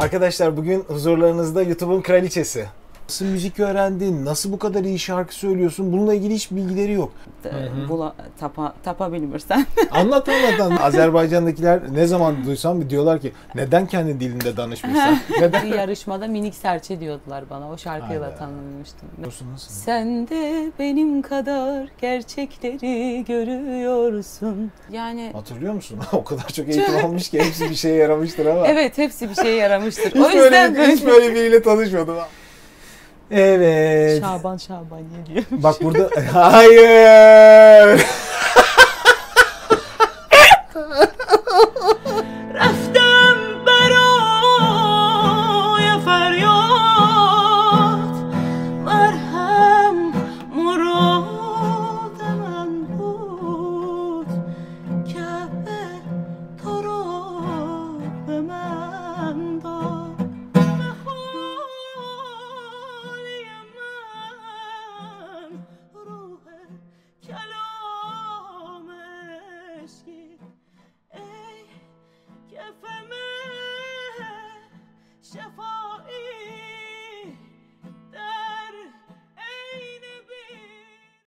Arkadaşlar bugün huzurlarınızda YouTube'un kraliçesi. Nasıl müzik öğrendin? Nasıl bu kadar iyi şarkı söylüyorsun? Bununla ilgili hiç bilgileri yok. Tapa bilmirsen. Anlat. Azerbaycan'dakiler ne zaman duysam diyorlar ki neden kendi dilinde danışmışsın? Bir yarışmada minik serçe diyordular bana. O şarkıyla tanınmıştım. Sen de benim kadar gerçekleri görüyorsun. Yani hatırlıyor musun? O kadar çok eğitim almış ki hepsi bir şeye yaramıştır ama. Evet, hepsi bir şeye yaramıştır. O yüzden hiç böyle biriyle tanışmadım. Evet. Şaban geliyor. Bak burada hayır.